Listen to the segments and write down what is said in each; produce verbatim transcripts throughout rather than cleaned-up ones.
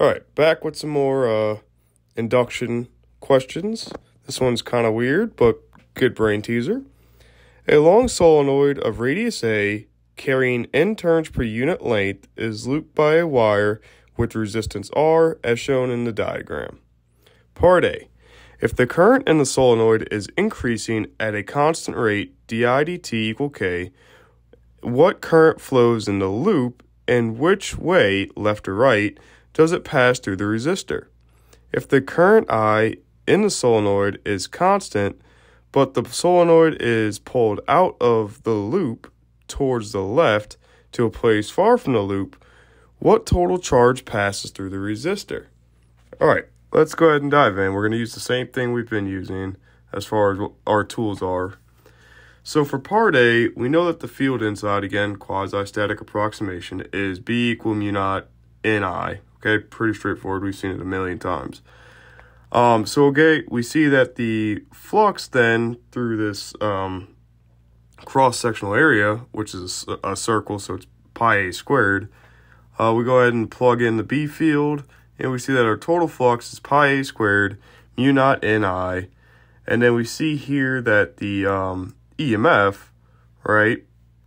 All right, back with some more uh, induction questions. This one's kind of weird, but good brain teaser. A long solenoid of radius A carrying N turns per unit length is looped by a wire with resistance R as shown in the diagram. Part A. If the current in the solenoid is increasing at a constant rate d I d t equal K, what current flows in the loop and which way, left or right, does it pass through the resistor? If the current I in the solenoid is constant, but the solenoid is pulled out of the loop towards the left to a place far from the loop, what total charge passes through the resistor? All right, let's go ahead and dive in. We're going to use the same thing we've been using as far as what our tools are. So for part A, we know that the field inside, again, quasi-static approximation, is B equal mu naught N I. Okay, pretty straightforward. We've seen it a million times. Um, so, okay, we see that the flux then through this um, cross-sectional area, which is a, a circle, so it's pi A squared, uh, we go ahead and plug in the B field, and we see that our total flux is pi A squared, mu naught N I, and then we see here that the... Um, E M F, right,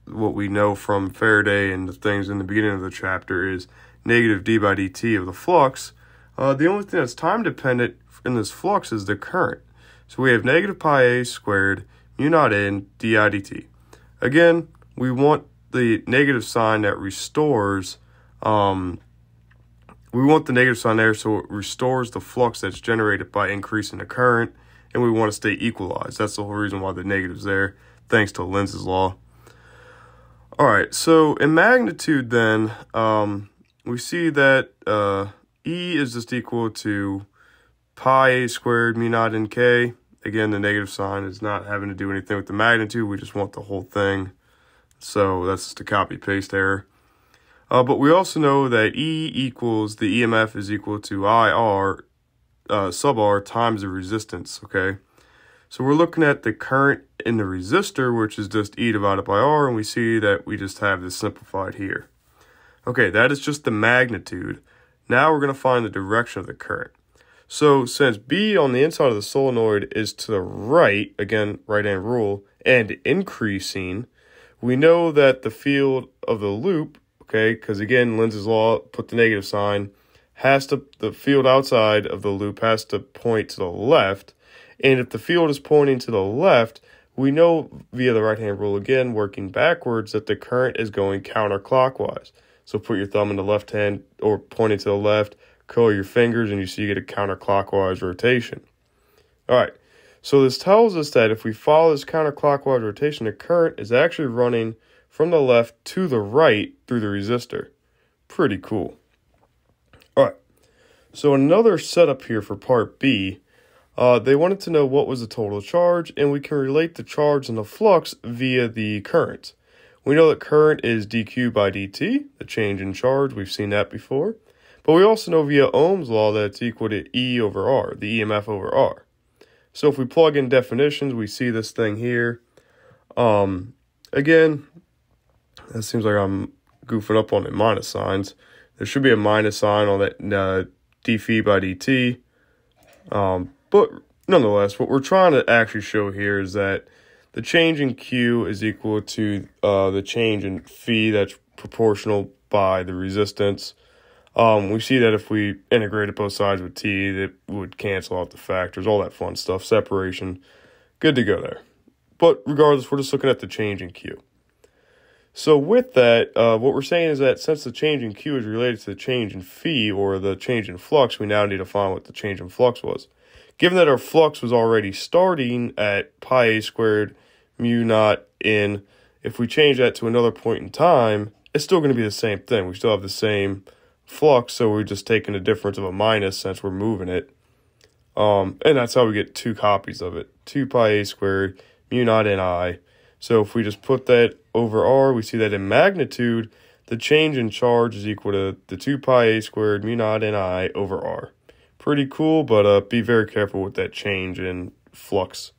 what we know from Faraday and the things in the beginning of the chapter is negative d by dt of the flux. Uh, the only thing that's time dependent in this flux is the current. So we have negative pi a squared mu naught n d I dt. Again, we want the negative sign that restores, um, we want the negative sign there so it restores the flux that's generated by increasing the current. And we want to stay equalized. That's the whole reason why the negative's there, thanks to Lenz's law. All right, so in magnitude then, um, we see that uh, E is just equal to pi a squared mu naught n k. Again, the negative sign is not having to do anything with the magnitude. We just want the whole thing. So that's just a copy-paste error. Uh, but we also know that E equals, the E M F is equal to I R Uh, sub R times the resistance, okay? So we're looking at the current in the resistor, which is just E divided by R, and we see that we just have this simplified here. Okay, that is just the magnitude. Now we're going to find the direction of the current. So since B on the inside of the solenoid is to the right, again, right-hand rule, and increasing, we know that the field of the loop, okay, because again, Lenz's law, put the negative sign, has to, the field outside of the loop has to point to the left. And if the field is pointing to the left, we know via the right-hand rule again, working backwards, that the current is going counterclockwise. So put your thumb in the left hand or pointing to the left, curl your fingers, and you see you get a counterclockwise rotation. All right, so this tells us that if we follow this counterclockwise rotation, the current is actually running from the left to the right through the resistor. Pretty cool. All right, so another setup here for part B. Uh, they wanted to know what was the total charge, and we can relate the charge and the flux via the current. We know that current is dq by dt, the change in charge. We've seen that before. But we also know via Ohm's law that it's equal to E over R, the E M F over R. So if we plug in definitions, we see this thing here. Um, again, that seems like I'm goofing up on the minus signs. There should be a minus sign on that uh, d phi by dt. Um, but nonetheless, what we're trying to actually show here is that the change in Q is equal to uh, the change in phi that's proportional by the resistance. Um, we see that if we integrated both sides with t, that would cancel out the factors, all that fun stuff, separation. Good to go there. But regardless, we're just looking at the change in Q. So with that, uh, what we're saying is that since the change in Q is related to the change in phi, or the change in flux, we now need to find what the change in flux was. Given that our flux was already starting at pi a squared mu naught n, if we change that to another point in time, it's still going to be the same thing. We still have the same flux, so we're just taking a difference of a minus since we're moving it. Um, and that's how we get two copies of it, two pi a squared mu naught ni. So if we just put that over R, we see that in magnitude, the change in charge is equal to the two pi a squared mu naught N I over R. Pretty cool, but uh, be very careful with that change in flux.